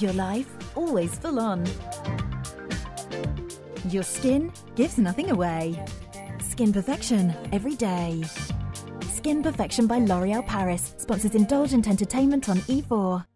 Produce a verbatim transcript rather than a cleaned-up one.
Your life always full on. Your skin gives nothing away. Skin perfection every day. Skin Perfection by L'Oreal Paris sponsors indulgent entertainment on E four.